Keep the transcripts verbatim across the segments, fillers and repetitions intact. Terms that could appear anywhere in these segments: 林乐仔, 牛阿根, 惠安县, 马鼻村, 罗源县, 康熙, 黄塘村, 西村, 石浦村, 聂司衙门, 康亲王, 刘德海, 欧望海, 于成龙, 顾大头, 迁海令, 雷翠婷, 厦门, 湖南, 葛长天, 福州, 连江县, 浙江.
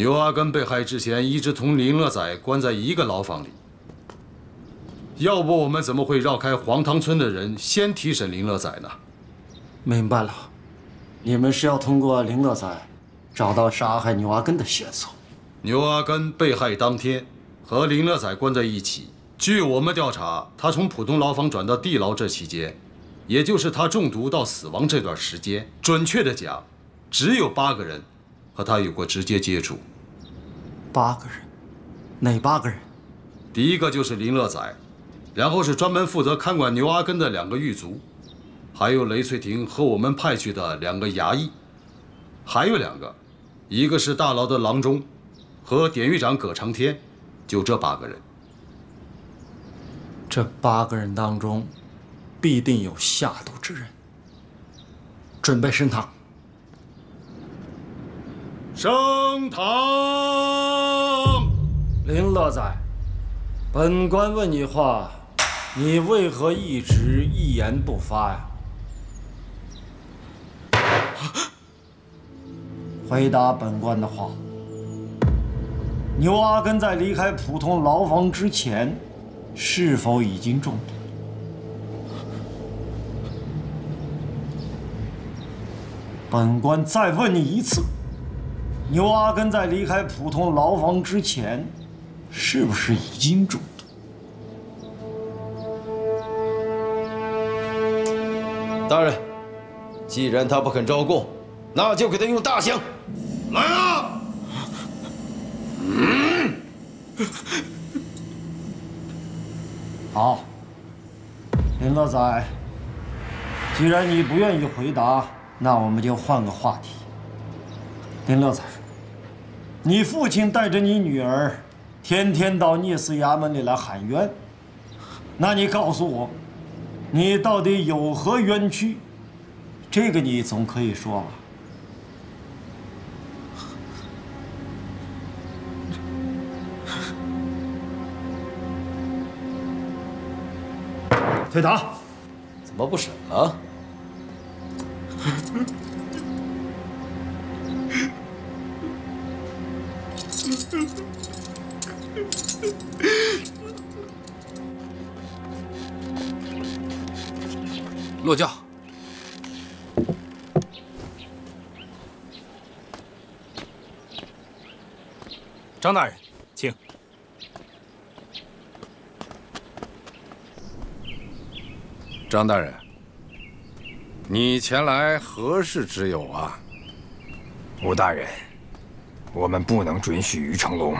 牛阿根被害之前一直同林乐仔关在一个牢房里，要不我们怎么会绕开黄塘村的人先提审林乐仔呢？明白了，你们是要通过林乐仔找到杀害牛阿根的线索。牛阿根被害当天和林乐仔关在一起，据我们调查，他从普通牢房转到地牢这期间，也就是他中毒到死亡这段时间，准确的讲，只有八个人。 和他有过直接接触，八个人，哪八个人？第一个就是林乐仔，然后是专门负责看管牛阿根的两个狱卒，还有雷翠婷和我们派去的两个衙役，还有两个，一个是大牢的郎中，和典狱长葛长天，就这八个人。这八个人当中，必定有下毒之人。准备升堂。 升堂，林乐仔，本官问你话，你为何一直一言不发呀？回答本官的话。牛阿根在离开普通牢房之前，是否已经中毒？ 本官再问你一次。 牛阿根在离开普通牢房之前，是不是已经中毒？大人，既然他不肯招供，那就给他用大刑。来啊！嗯、好，林乐仔，既然你不愿意回答，那我们就换个话题。林乐仔。 你父亲带着你女儿，天天到聂司衙门里来喊冤。那你告诉我，你到底有何冤屈？这个你总可以说吧。退堂！怎么不审了？ 落轿。张大人，请。张大人，你前来何事之有啊？吴大人，我们不能准许于成龙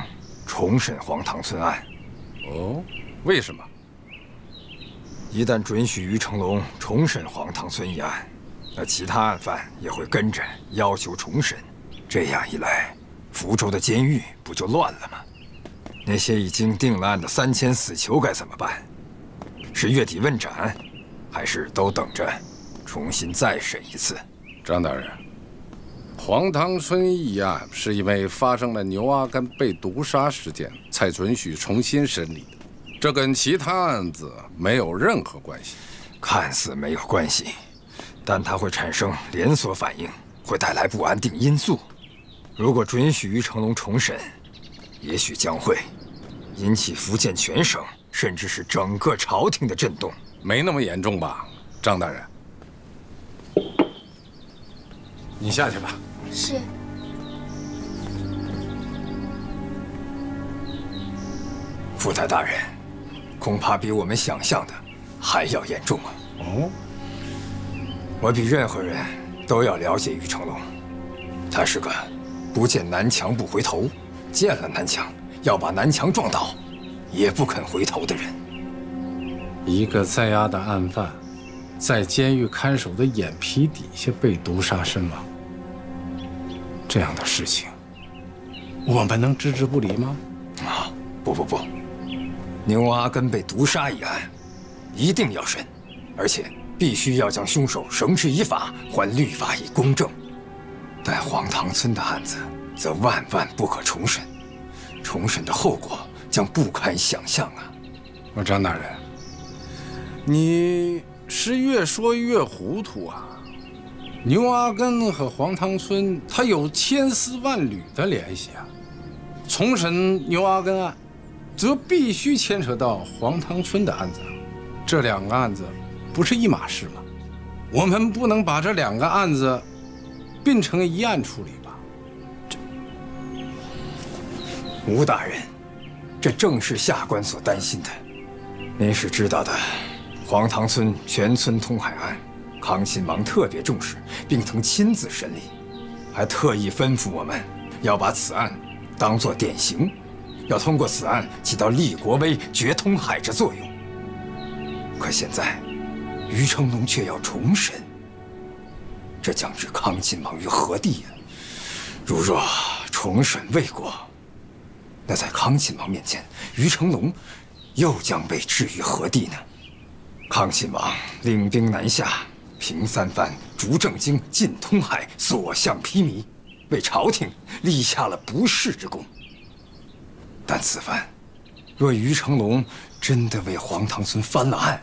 重审黄塘村案。哦，为什么？ 一旦准许于成龙重审黄塘村一案，那其他案犯也会跟着要求重审。这样一来，福州的监狱不就乱了吗？那些已经定了案的三千死囚该怎么办？是月底问斩，还是都等着重新再审一次？张大人，黄塘村一案是因为发生了牛阿根被毒杀事件，才准许重新审理的。 这跟其他案子没有任何关系，看似没有关系，但它会产生连锁反应，会带来不安定因素。如果准许于成龙重审，也许将会引起福建全省甚至是整个朝廷的震动。没那么严重吧，张大人？你下去吧。是。 副台大人，恐怕比我们想象的还要严重啊！哦，我比任何人都要了解于成龙，他是个不见南墙不回头，见了南墙要把南墙撞倒，也不肯回头的人。一个在押的案犯，在监狱看守的眼皮底下被毒杀身亡，这样的事情，我们能置之不理吗？啊，不不不。 牛阿根被毒杀一案，一定要审，而且必须要将凶手绳之以法，还律法以公正。但黄塘村的案子则万万不可重审，重审的后果将不堪想象啊！我张大人，你是越说越糊涂啊！牛阿根和黄塘村，它有千丝万缕的联系啊！重审牛阿根案，则必须牵扯到黄塘村的案子。这两个案子不是一码事吗？我们不能把这两个案子并成一案处理吧？这，吴大人，这正是下官所担心的。您是知道的，黄塘村全村通海案，康亲王特别重视，并曾亲自审理，还特意吩咐我们要把此案当作典型，要通过此案起到立国威、决通海之作用。可现在， 余承龙却要重审，这将置康亲王于何地呀？如若重审未果，那在康亲王面前，余承龙又将被置于何地呢？康亲王领兵南下，平三藩，逐正经，进通海，所向披靡，为朝廷立下了不世之功。但此番，若余承龙真的为黄塘村翻了案，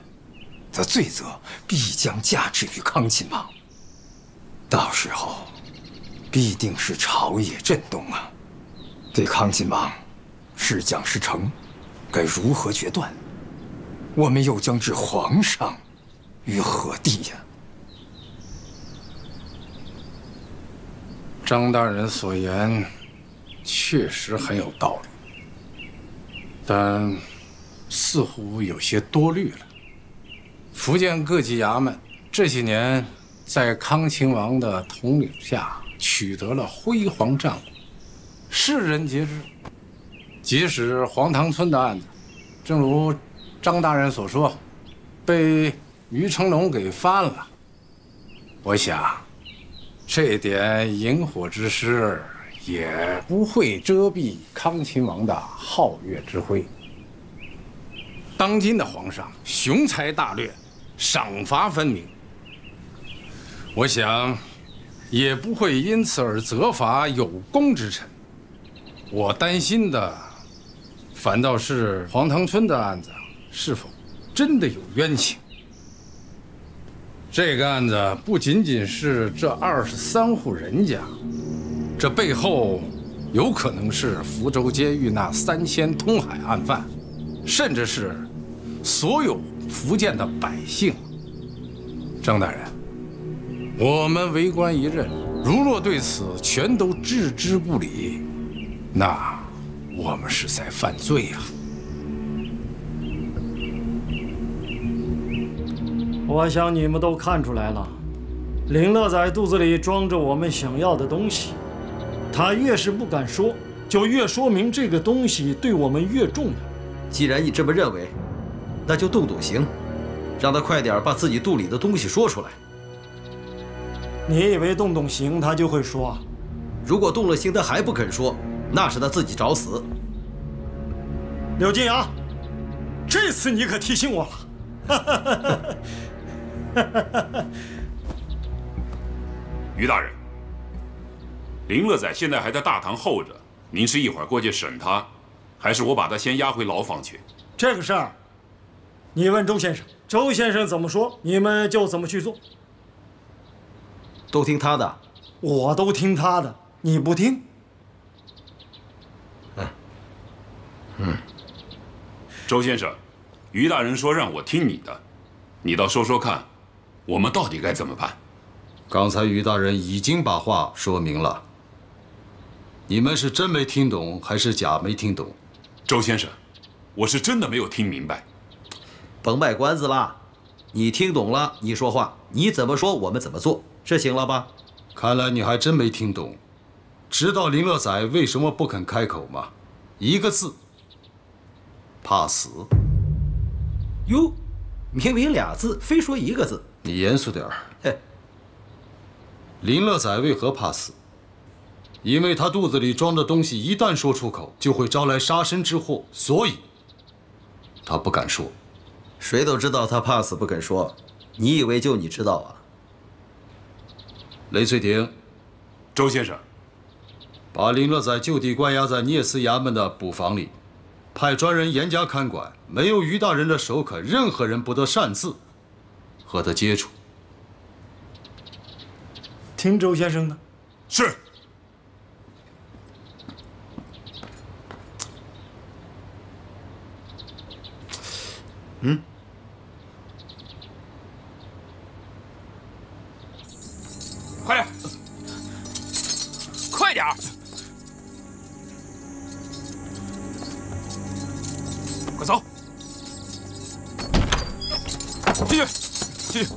则罪责必将加至于康亲王，到时候必定是朝野震动啊！对康亲王是奖是惩，该如何决断？我们又将置皇上于何地呀？张大人所言确实很有道理，但似乎有些多虑了。 福建各级衙门这几年在康亲王的统领下取得了辉煌战果，世人皆知。即使黄塘村的案子，正如张大人所说，被余承龙给翻了，我想，这点引火之失也不会遮蔽康亲王的皓月之辉。当今的皇上雄才大略， 赏罚分明，我想也不会因此而责罚有功之臣。我担心的，反倒是黄塘村的案子是否真的有冤情。这个案子不仅仅是这二十三户人家，这背后有可能是福州监狱那三千通海案犯，甚至是所有 福建的百姓，张大人，我们为官一任，如若对此全都置之不理，那我们是在犯罪呀！我想你们都看出来了，林乐在肚子里装着我们想要的东西，他越是不敢说，就越说明这个东西对我们越重要。既然你这么认为， 那就动动刑，让他快点把自己肚里的东西说出来。你以为动动刑他就会说？如果动了刑他还不肯说，那是他自己找死。柳金阳，这次你可提醒我了。于大人，林乐宰现在还在大堂候着，您是一会儿过去审他，还是我把他先押回牢房去？这个事儿 你问周先生，周先生怎么说，你们就怎么去做。都听他的，我都听他的，你不听。嗯，嗯。周先生，于大人说让我听你的，你倒说说看，我们到底该怎么办？刚才于大人已经把话说明了，你们是真没听懂还是假没听懂？周先生，我是真的没有听明白。 甭卖关子啦，你听懂了，你说话，你怎么说我们怎么做，这行了吧？看来你还真没听懂，知道林乐宰为什么不肯开口吗？一个字，怕死。哟，明明俩字，非说一个字。你严肃点儿。嘿，林乐宰为何怕死？因为他肚子里装的东西一旦说出口，就会招来杀身之祸，所以他不敢说。 谁都知道他怕死不肯说，你以为就你知道啊？雷翠婷，周先生，把林乐宰就地关押在聂司衙门的捕房里，派专人严加看管，没有于大人的首肯，任何人不得擅自和他接触。听周先生的。是。嗯。快点，快点！快走！进去，进去，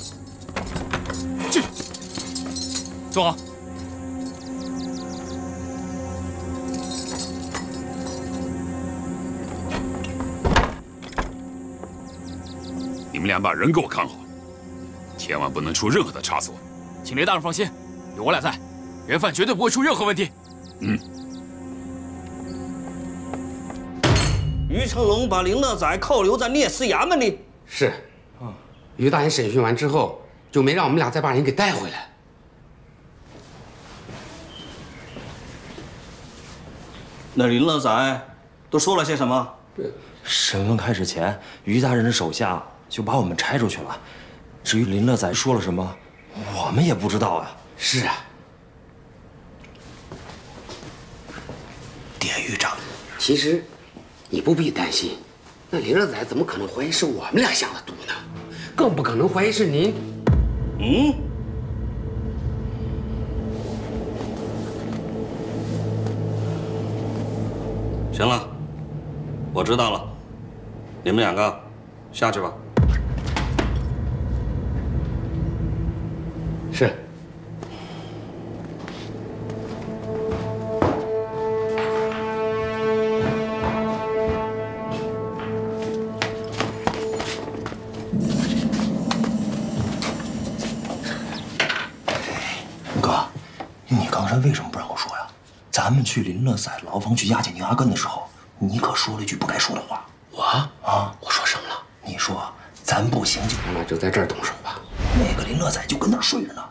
进去，坐好。 你们俩把人给我看好，千万不能出任何的差错。请雷大人放心，有我俩在，人贩绝对不会出任何问题。嗯。于成龙把林乐仔扣留在聂司衙门里。是。啊，于大人审讯完之后，就没让我们俩再把人给带回来。那林乐仔都说了些什么？审问开始前，于大人的手下。 就把我们拆出去了。至于林乐仔说了什么，我们也不知道啊。是啊，典狱长，其实你不必担心。那林乐仔怎么可能怀疑是我们俩下的毒呢？更不可能怀疑是您。嗯？行了，我知道了。你们两个下去吧。 是。哥，你刚才为什么不让我说呀？咱们去林乐仔牢房去押解宁阿根的时候，你可说了一句不该说的话。我啊，我说什么了？你说咱不行就，那就在这儿动手吧。 那个林乐仔就跟那儿睡着呢。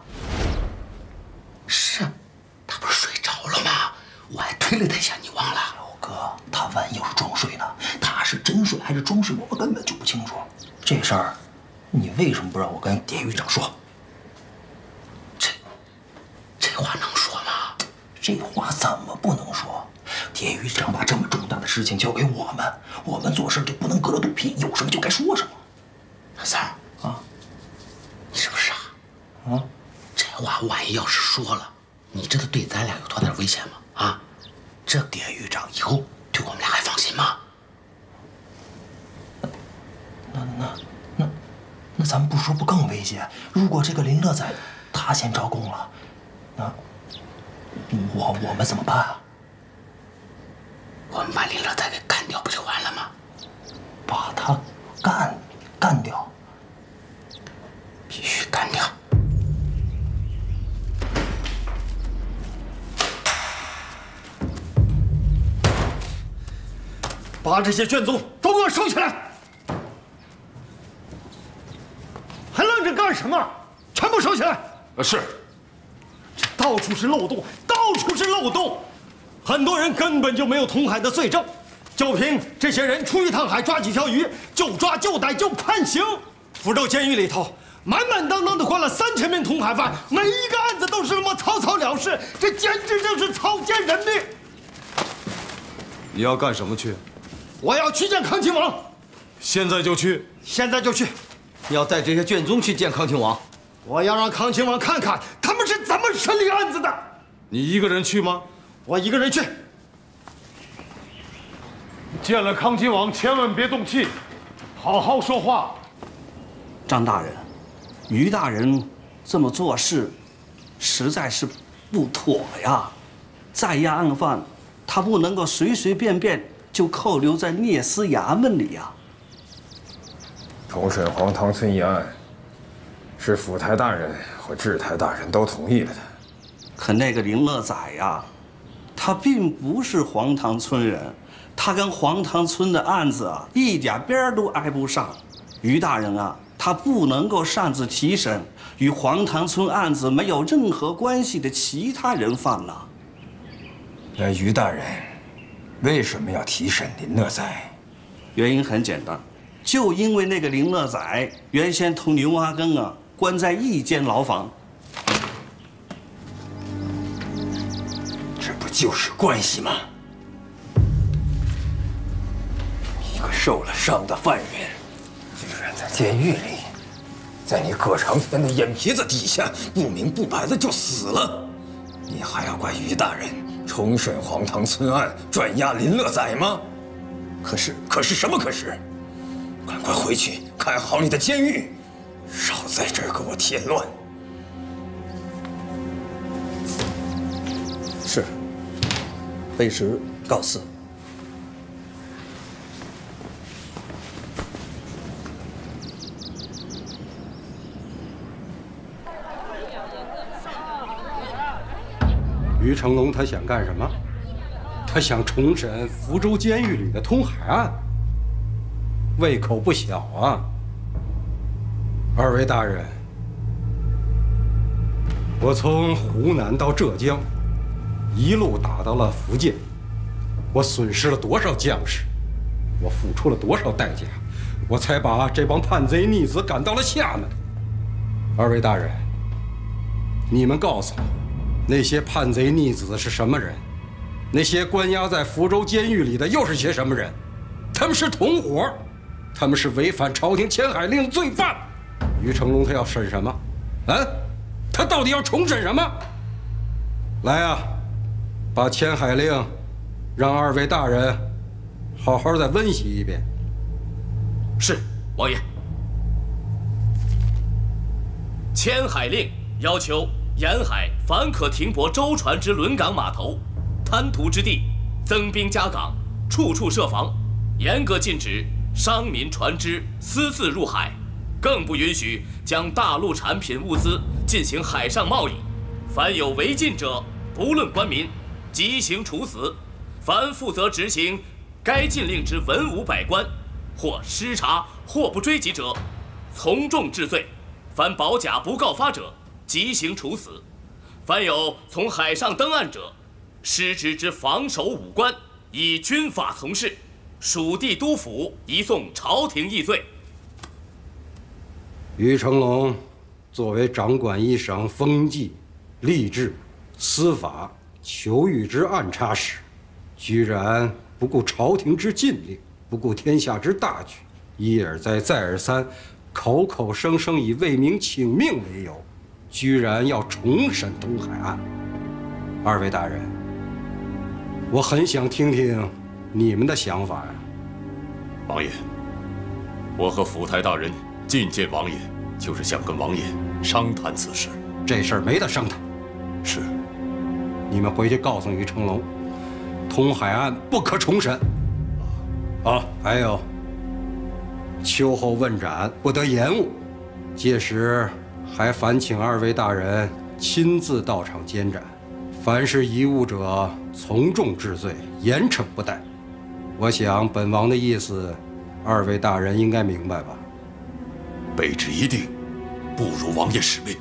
是，他不是睡着了吗？我还推了他一下，你忘了？老哥，他万一要是装睡呢？他是真睡还是装睡，我们根本就不清楚。这事儿，你为什么不让我跟典狱长说？这，这话能说吗？这话怎么不能说？典狱长把这么重大的事情交给我们，我们做事就不能隔着肚皮，有什么就该说什么。老三儿。 你是不是啊？啊，这话万一要是说了，你知道对咱俩有多大危险吗？啊，这典狱长以后对我们俩还放心吗？那那那那咱们不说不更危险？如果这个林乐仔他先招供了，那我我们怎么办啊？我们把林乐仔给干掉不就完了吗？把他干干掉。 必须干掉！把这些卷宗都给我收起来！还愣着干什么？全部收起来！啊，是。这到处是漏洞，到处是漏洞，很多人根本就没有同海的罪证，就凭这些人出一趟海抓几条鱼，就抓就逮就判刑。福州监狱里头。 满满当当的关了三千名同海犯，每一个案子都是那么草草了事，这简直就是草菅人命！你要干什么去？我要去见康亲王。现在就去！现在就去！你要带这些卷宗去见康亲王？我要让康亲王看看他们是怎么审理案子的。你一个人去吗？我一个人去。见了康亲王，千万别动气，好好说话。张大人。 于大人这么做事，实在是不妥呀！在押案犯，他不能够随随便便就扣留在聂司衙门里呀。口水黄塘村一案，是府台大人和制台大人都同意了的。可那个林乐仔呀，他并不是黄塘村人，他跟黄塘村的案子啊一点边都挨不上。于大人啊。 他不能够擅自提审与黄塘村案子没有任何关系的其他人犯了。那于大人为什么要提审林乐仔？原因很简单，就因为那个林乐仔原先同牛阿根啊关在一间牢房。这不就是关系吗？一个受了伤的犯人。在监狱里，在你葛长天的眼皮子底下，不明不白的就死了。你还要怪于大人重审黄塘村案，转押林乐宰吗？可是，可是什么？可是，赶快回去看好你的监狱，少在这儿给我添乱。 是，卑职告辞。于成龙他想干什么？他想重审福州监狱里的通海案，胃口不小啊！二位大人，我从湖南到浙江。 一路打到了福建，我损失了多少将士，我付出了多少代价，我才把这帮叛贼逆子赶到了厦门。二位大人，你们告诉我，那些叛贼逆子是什么人？那些关押在福州监狱里的又是些什么人？他们是同伙，他们是违反朝廷迁海令的罪犯。于成龙他要审什么？啊，他到底要重审什么？来啊！ 把迁海令让二位大人好好再温习一遍。是，王爷。迁海令要求沿海凡可停泊舟船之轮港码头、滩涂之地，增兵加港，处处设防，严格禁止商民船只私自入海，更不允许将大陆产品物资进行海上贸易。凡有违禁者，不论官民。 即行处死，凡负责执行该禁令之文武百官，或失察或不追及者，从重治罪；凡保甲不告发者，即行处死；凡有从海上登岸者，失职之防守武官，以军法从事，属地督府移送朝廷议罪。于成龙作为掌管一省风纪、吏治、司法。 囚狱之暗插使，居然不顾朝廷之禁令，不顾天下之大局，一而再，再而三，口口声声以为民请命为由，居然要重审通海案。二位大人，我很想听听你们的想法呀。王爷，我和府台大人觐见王爷，就是想跟王爷商谈此事。这事儿没得商谈。是。 你们回去告诉于成龙，通海案不可重审。啊，还有，秋后问斩不得延误。届时还烦请二位大人亲自到场监斩，凡是贻误者，从重治罪，严惩不贷。我想本王的意思，二位大人应该明白吧？卑职一定不辱王爷使命。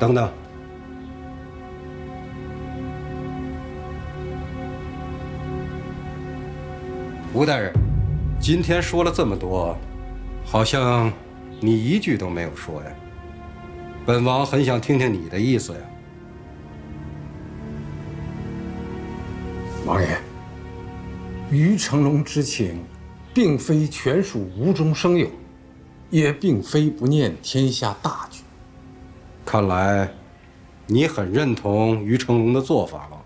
等等，吴大人，今天说了这么多，好像你一句都没有说呀。本王很想听听你的意思呀，王爷。于成龙之情，并非全属无中生有，也并非不念天下大局。 看来，你很认同于成龙的做法了。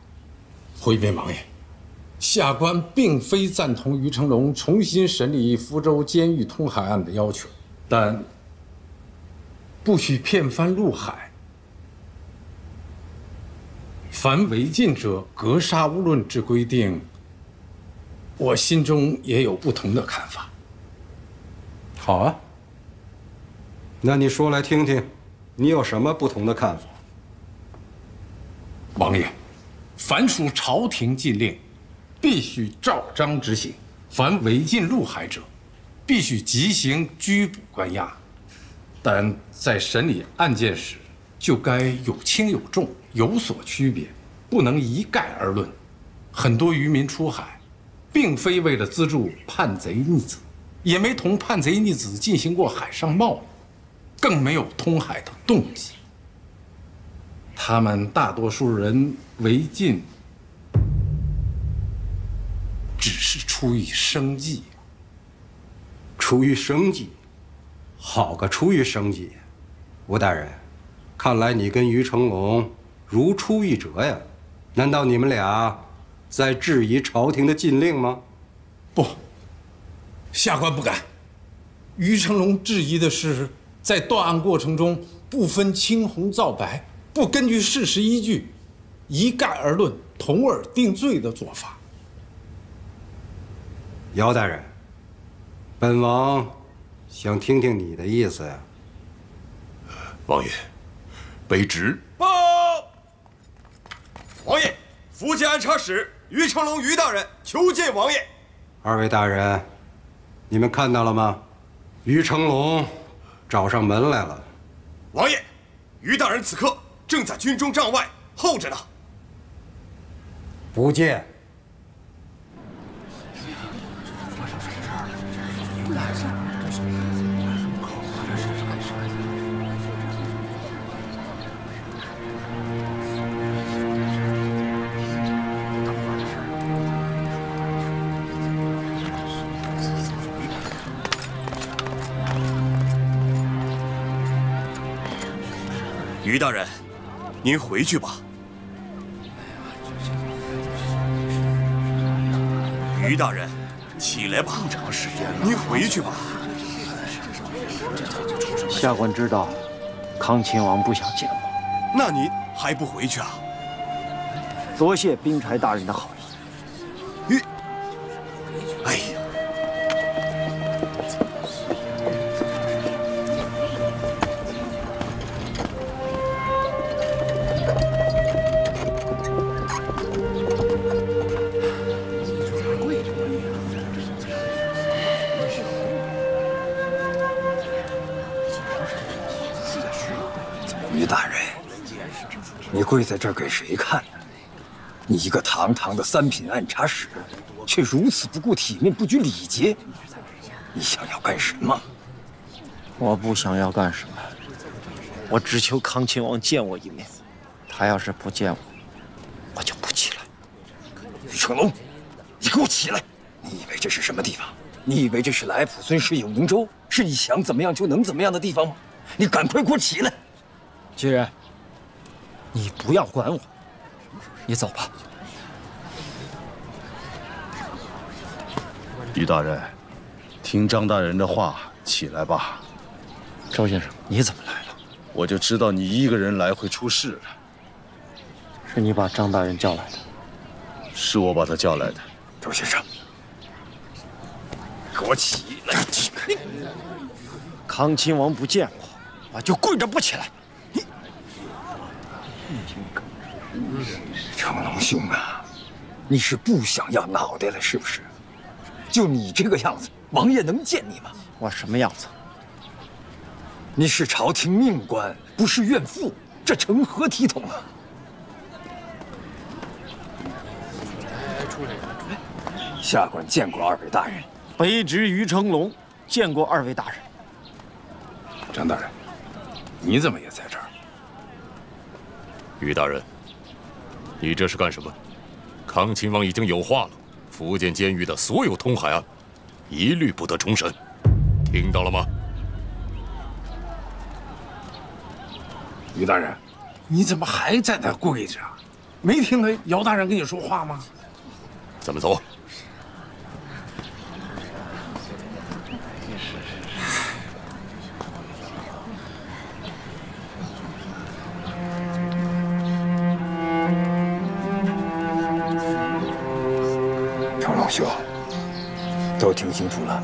回禀王爷，下官并非赞同于成龙重新审理福州监狱通海案的要求，但不许片帆入海，凡违禁者格杀勿论之规定，我心中也有不同的看法。好啊，那你说来听听。 你有什么不同的看法，王爷？凡属朝廷禁令，必须照章执行；凡违禁入海者，必须即行拘捕关押。但在审理案件时，就该有轻有重，有所区别，不能一概而论。很多渔民出海，并非为了资助叛贼逆子，也没同叛贼逆子进行过海上贸易。 更没有通海的动机。他们大多数人违禁只是出于生计。出于生计，好个出于生计！吴大人，看来你跟于成龙如出一辙呀。难道你们俩在质疑朝廷的禁令吗？不，下官不敢。于成龙质疑的是在断案过程中不分青红皂白，不根据事实依据，一概而论，同耳定罪的做法。姚大人，本王想听听你的意思呀。王爷，卑职报。王爷，福建安察使于成龙于大人求见王爷。二位大人，你们看到了吗？于成龙找上门来了。王爷，于大人此刻正在军中帐外候着呢。不见。于大人，您回去吧。于大人，起来吧。这么长时间了，您回去吧。下官知道，康亲王不想见我。那您还不回去啊？多谢冰柴大人的好意。于，哎呀。 跪在这儿给谁看呢？你一个堂堂的三品按察使，却如此不顾体面，不拘礼节，你想要干什么？我不想要干什么，我只求康亲王见我一面。他要是不见我，我就不起来。于成龙，你给我起来！你以为这是什么地方？你以为这是来普孙市有宁州，是你想怎么样就能怎么样的地方吗？你赶快给我起来！既然。 你不要管我，你走吧。于大人，听张大人的话，起来吧。周先生，你怎么来了？我就知道你一个人来会出事了。是你把张大人叫来的？是我把他叫来的。周先生，给我起来！你康亲王不见我，我就跪着不起来。 成龙兄啊，你是不想要脑袋了是不是？就你这个样子，王爷能见你吗？我什么样子？你是朝廷命官，不是怨妇，这成何体统啊！下官见过二位大人，卑职于成龙见过二位大人。张大人，你怎么也在这儿？ 于大人，你这是干什么？康亲王已经有话了，福建监狱的所有通海案，一律不得重审，听到了吗？于大人，你怎么还在那跪着？没听着姚大人跟你说话吗？咱们走。兄，都听清楚了。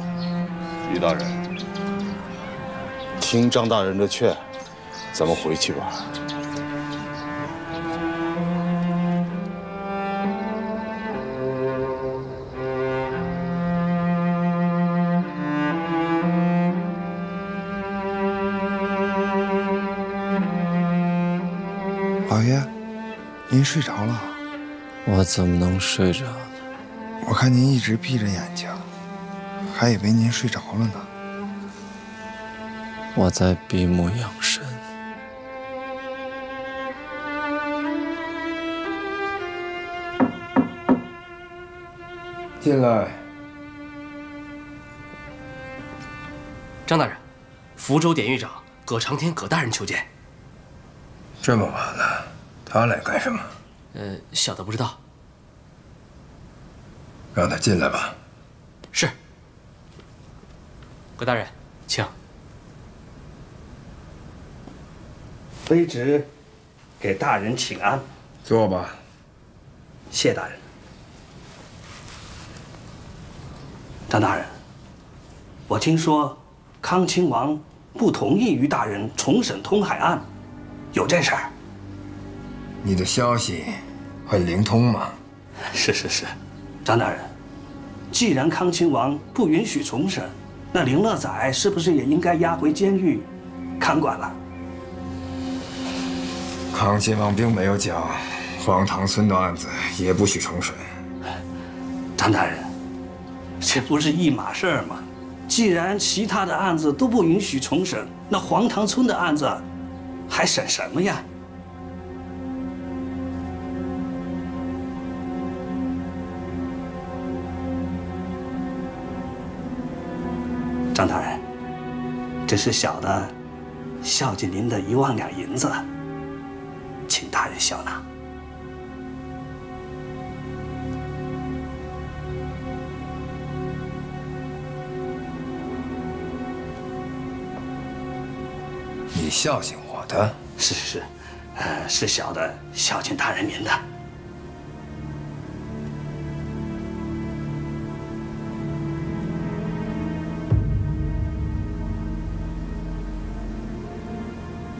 于大人，听张大人的劝，咱们回去吧。老爷，您睡着了？我怎么能睡着？ 我看您一直闭着眼睛，还以为您睡着了呢。我在闭目养神。进来。张大人，福州典狱长葛长天葛大人求见。这么晚了，他来干什么？呃，小的不知道。让他进来吧。是。葛大人，请。卑职给大人请安。坐吧。谢大人。 张大人，我听说康亲王不同意于大人重审通海案，有这事儿？你的消息很灵通嘛？是是是，张大人，既然康亲王不允许重审，那林乐宰是不是也应该押回监狱看管了？康亲王并没有讲黄唐孙的案子也不许重审。张大人。 这不是一码事儿吗？既然其他的案子都不允许重审，那黄塘村的案子还审什么呀？张大人，这是小的孝敬您的一万两银子，请大人笑纳。 你孝敬我的，是是是，呃，是小的孝敬大人您的。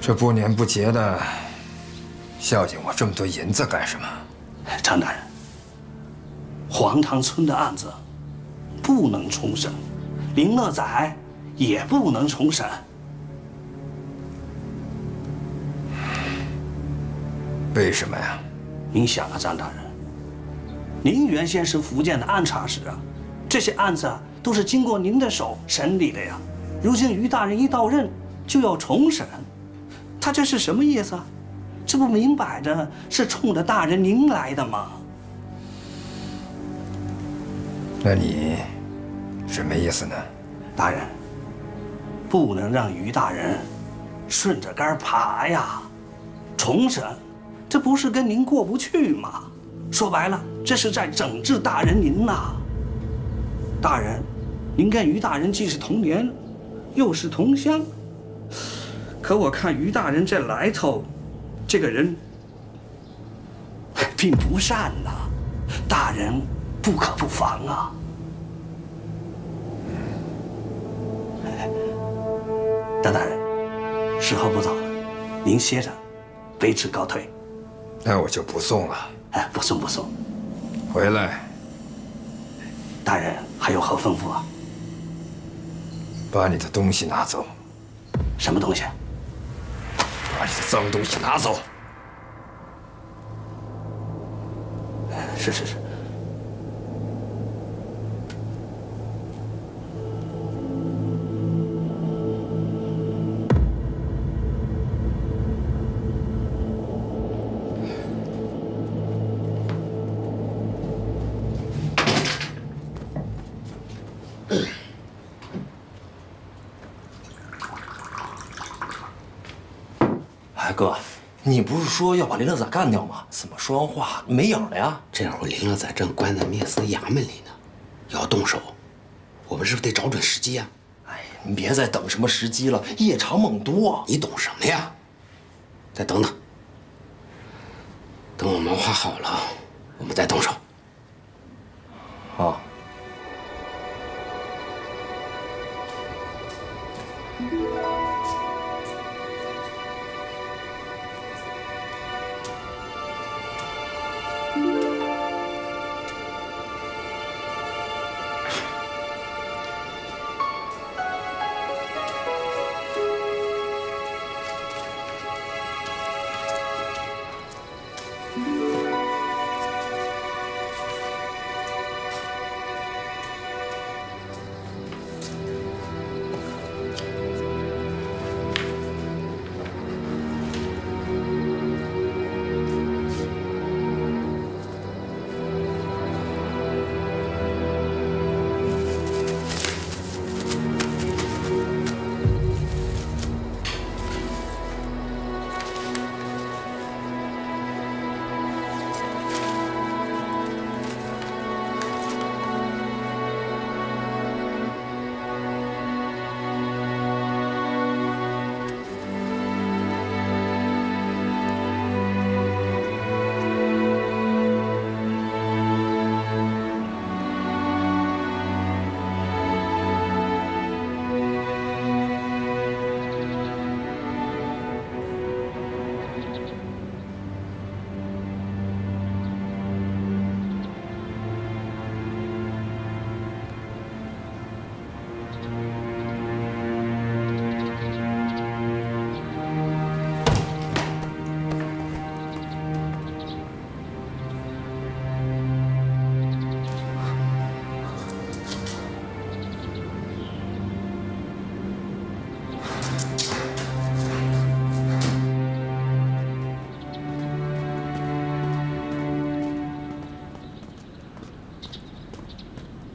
这不年不节的，孝敬我这么多银子干什么？张大人，黄塘村的案子不能重审，林乐宰也不能重审。 为什么呀？您想啊，张大人，您原先是福建的按察使啊，这些案子啊都是经过您的手审理的呀。如今于大人一到任就要重审，他这是什么意思啊？这不明摆着是冲着大人您来的吗？那你什么意思呢？大人，不能让于大人顺着杆爬呀，重审。 这不是跟您过不去吗？说白了，这是在整治大人您呐。大人，您跟于大人既是同年，又是同乡，可我看于大人这来头，这个人并不善呐。大人不可不防啊。张大人，时候不早了，您歇着，卑职告退。 那我就不送了。哎，不送不送。回来，大人还有何吩咐啊？把你的东西拿走。什么东西？把你的脏东西拿走。是是是。哥，你不是说要把林乐宰干掉吗？怎么说完话没影了呀？这会儿林乐宰正关在灭私衙门里呢，要动手，我们是不是得找准时机呀？哎呀，你别再等什么时机了，夜长梦多。你懂什么呀？再等等，等我谋划好了，我们再动手。好。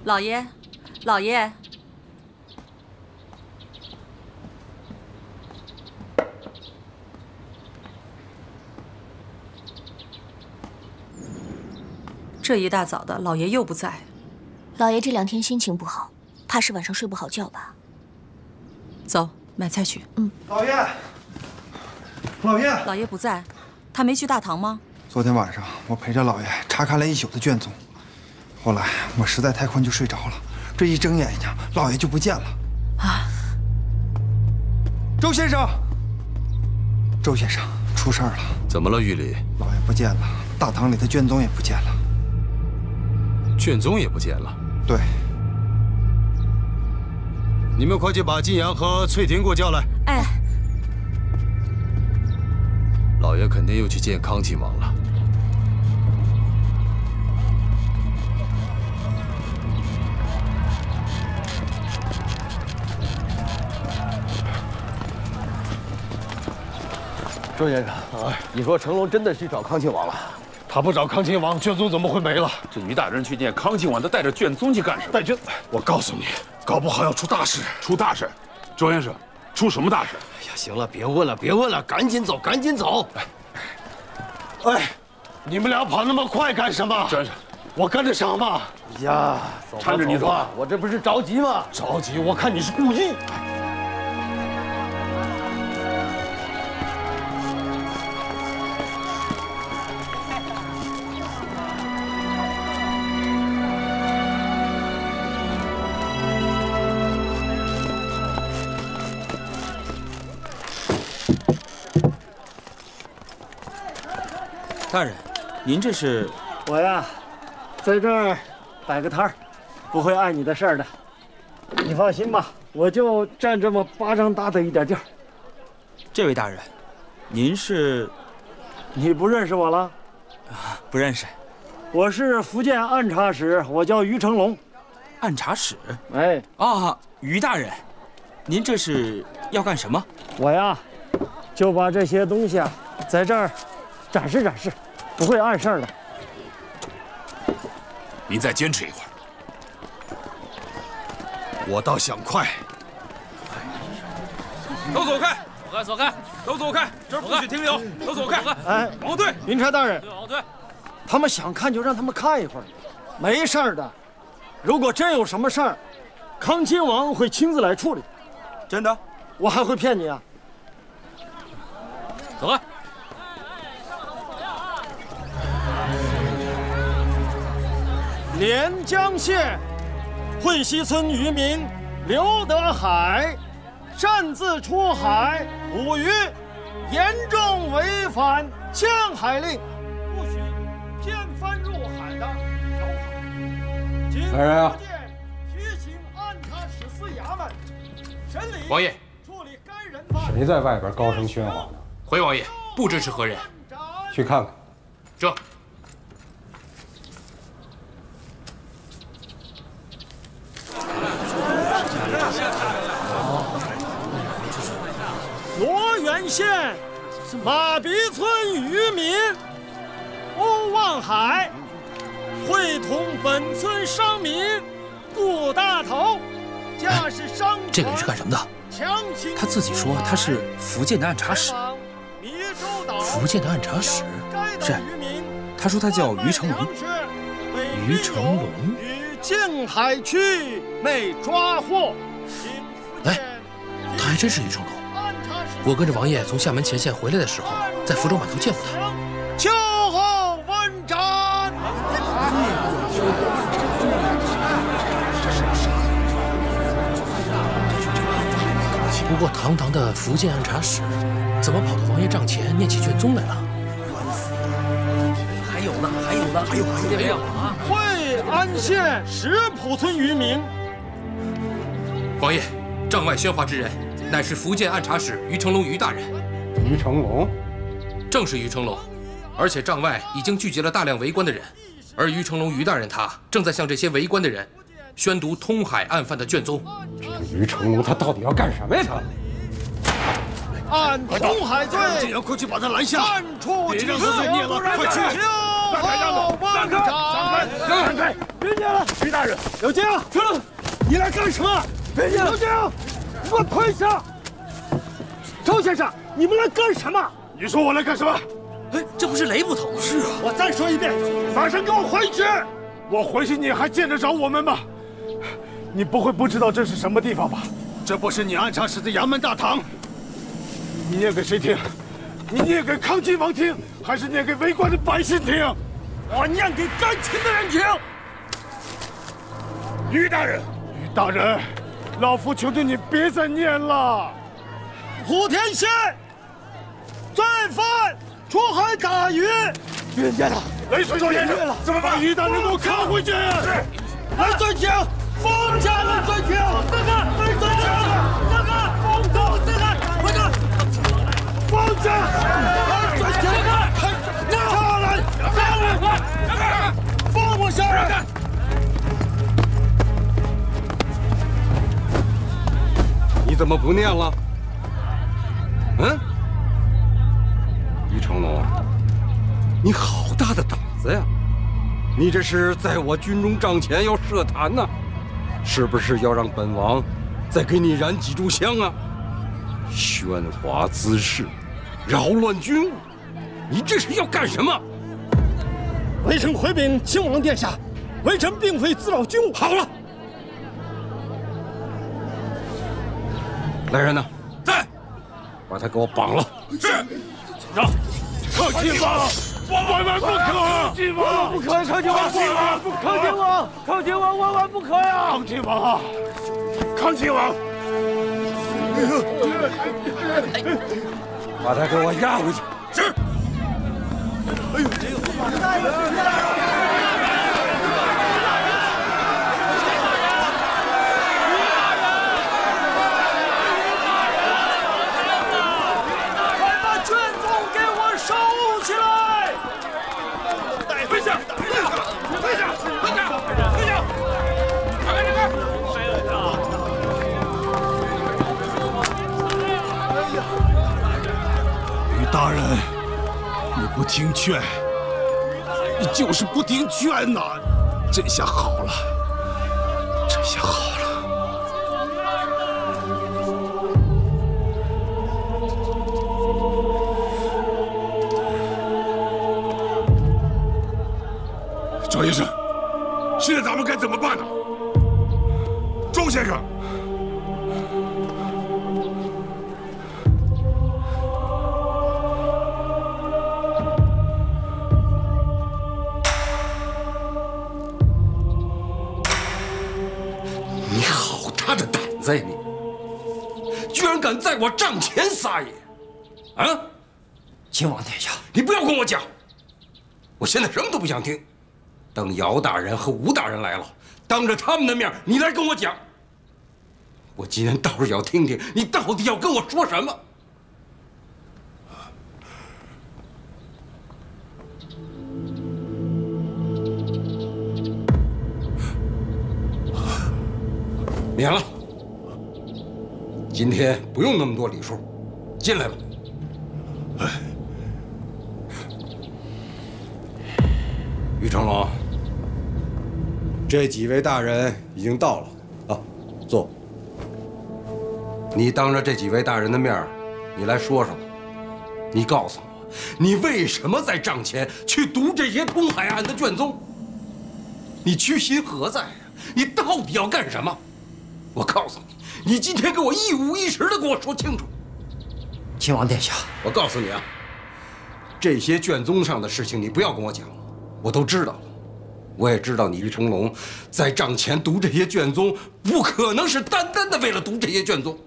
老爷，老爷。 这一大早的，老爷又不在。老爷这两天心情不好，怕是晚上睡不好觉吧。走，买菜去。嗯。老爷，老爷，老爷不在，他没去大堂吗？昨天晚上我陪着老爷查看了一宿的卷宗，后来我实在太困就睡着了，这一睁眼呀，老爷就不见了。啊！周先生，周先生，出事了！怎么了，狱里？老爷不见了，大堂里的卷宗也不见了。 卷宗也不见了。对，你们快去把金阳和翠婷给我叫来。哎，老爷肯定又去见康亲王了。周先生，你说成龙真的去找康亲王了？ 他不找康亲王，卷宗怎么会没了？这于大人去见康亲王，他带着卷宗去干什么？带卷？我告诉你，搞不好要出大事！出大事！周先生，出什么大事？哎呀，行了，别问了，别问了，赶紧走，赶紧走！哎，你们俩跑那么快干什么？周先生，我跟得上吗？哎呀，搀着你走，我这不是着急吗？着急？我看你是故意。 大人，您这是？我呀，在这儿摆个摊儿，不会碍你的事儿的。你放心吧，我就占这么巴掌大的一点地儿。这位大人，您是？你不认识我了？啊，不认识。我是福建按察使，我叫于成龙。按察使？哎，啊，于大人，您这是要干什么？我呀，就把这些东西啊，在这儿。 展示展示，不会碍事儿的。您再坚持一会儿，我倒想快。都走开！走开！走开！都走开！这儿不许停留！都走开！哎，王队，云差大人，王队，他们想看就让他们看一会儿，没事儿的。如果真有什么事儿，康亲王会亲自来处理。真的？我还会骗你啊？走开！ 连江县会西村渔民刘德海擅自出海捕鱼，严重违反江海令，不许偏翻入海的条款。请福建局请按察使司衙门审理。王爷，处理该人犯谁在外边高声喧哗呢？回王爷，不知是何人，去看看。这。 罗源县马鼻村渔民欧望海会同本村商民顾大头驾驶商船，这个人是干什么的？他自己说他是福建的按察使。福建的按察使是，他说他叫于成龙。于成龙于静海区内抓获。哎，他还真是于成龙。 我跟着王爷从厦门前线回来的时候，在福州码头见过他。秋后问斩。不过堂堂的福建按察使，怎么跑到王爷帐前念起卷宗来了？官府还有呢，还有呢，还有还有还有啊！惠安县石浦村渔民。王爷，帐外喧哗之人。 乃是福建按察使于成龙于大人。于成龙，正是于成龙，而且帐外已经聚集了大量围观的人，而于成龙于大人他正在向这些围观的人宣读通海案犯的卷宗。这于成龙他到底要干什么呀？他按通海罪，竟然快去把他拦下！别让他再念了，快去！哦，万科，让开，别进来！徐大人，刘江，停！你来干什么？别进来！刘江，我退下。周先生，你们来干什么？你说我来干什么？哎，这不是雷捕头吗？是啊。我再说一遍，马上给我回去！我回去你还见得着我们吗？你不会不知道这是什么地方吧？这不是你暗杀时的衙门大堂。你念给谁听？ 你念给康亲王听，还是念给围观的百姓听？我念给该听的人听。于大人，于大人，老夫求求你别再念了。胡天心，罪犯出海打鱼。冤家的，雷水先生，怎么把于大人给我扛回去？雷罪警，封下雷罪警，大哥，雷罪警，大哥，封住，大哥，快点。 放下！来，抓起来！下来！下来！放我下来！你怎么不念了？嗯？于成龙，你好大的胆子呀！你这是在我军中帐前要设坛呢，是不是要让本王再给你燃几炷香啊？喧哗滋事！ 扰乱军务，你这是要干什么？微臣回禀亲王殿下，微臣并非滋扰军务。好了，来人呐，在，把他给我绑了。是，让，康亲王，万万不可！亲王，不可！康亲王，康亲王，康亲王，万万不可呀！康亲王啊，康亲王！ 把他给我押回去！是。哎呦，这个马大人，大人，把卷宗给我收起来！跪下，跪下，跪下，跪下，跪下！看看这个，谁来的？哎呀！ 大人，你不听劝，你就是不听劝呐！这下好了，这下好了。周先生，现在咱们该怎么办呢？周先生。 在你，居然敢在我帐前撒野，啊！亲王殿下，你不要跟我讲，我现在什么都不想听。等姚大人和吴大人来了，当着他们的面，你来跟我讲。我今天倒是要听听你到底要跟我说什么。免了。 今天不用那么多礼数，进来吧。于成龙，这几位大人已经到了，啊，坐。你当着这几位大人的面，你来说说，你告诉我，你为什么在帐前去读这些通海案的卷宗？你居心何在呀？你到底要干什么？我告诉你。 你今天给我一五一十的给我说清楚，亲王殿下，我告诉你啊，这些卷宗上的事情你不要跟我讲，我都知道了，我也知道你于成龙在帐前读这些卷宗，不可能是单单的为了读这些卷宗，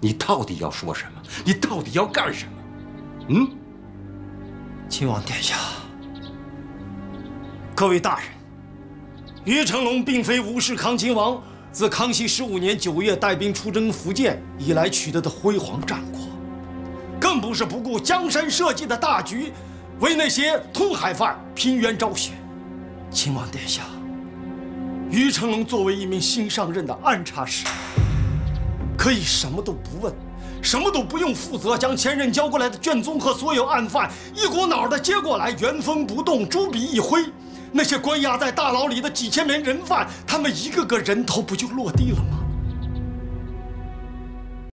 你到底要说什么？你到底要干什么？嗯，亲王殿下，各位大人，于成龙并非无视康亲王。 自康熙十五年九月带兵出征福建以来取得的辉煌战果，更不是不顾江山社稷的大局，为那些通海犯拼冤昭雪。亲王殿下，于成龙作为一名新上任的暗察使，可以什么都不问，什么都不用负责，将前任交过来的卷宗和所有案犯一股脑的接过来，原封不动，朱笔一挥，那些关押在大牢里的几千名人犯，他们一个个人头不就落地了吗？